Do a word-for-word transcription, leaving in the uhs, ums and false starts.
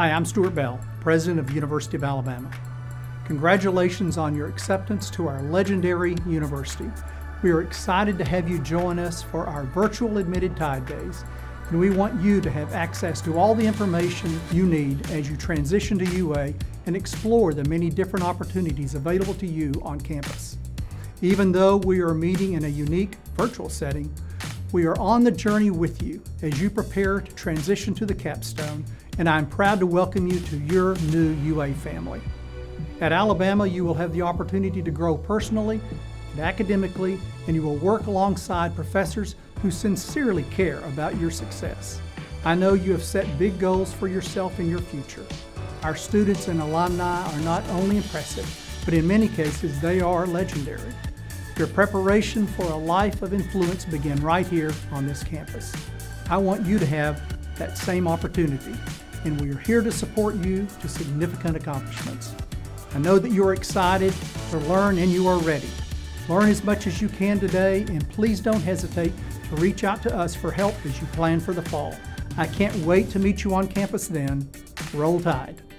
Hi, I'm Stuart Bell, President of University of Alabama. Congratulations on your acceptance to our legendary university. We are excited to have you join us for our virtual Admitted Tide Days, and we want you to have access to all the information you need as you transition to U A and explore the many different opportunities available to you on campus. Even though we are meeting in a unique virtual setting, we are on the journey with you as you prepare to transition to the capstone, and I'm proud to welcome you to your new U A family. At Alabama, you will have the opportunity to grow personally and academically, and you will work alongside professors who sincerely care about your success. I know you have set big goals for yourself and your future. Our students and alumni are not only impressive, but in many cases, they are legendary. Your preparation for a life of influence begins right here on this campus. I want you to have that same opportunity, and we are here to support you to significant accomplishments. I know that you are excited to learn and you are ready. Learn as much as you can today, and please don't hesitate to reach out to us for help as you plan for the fall. I can't wait to meet you on campus then. Roll Tide!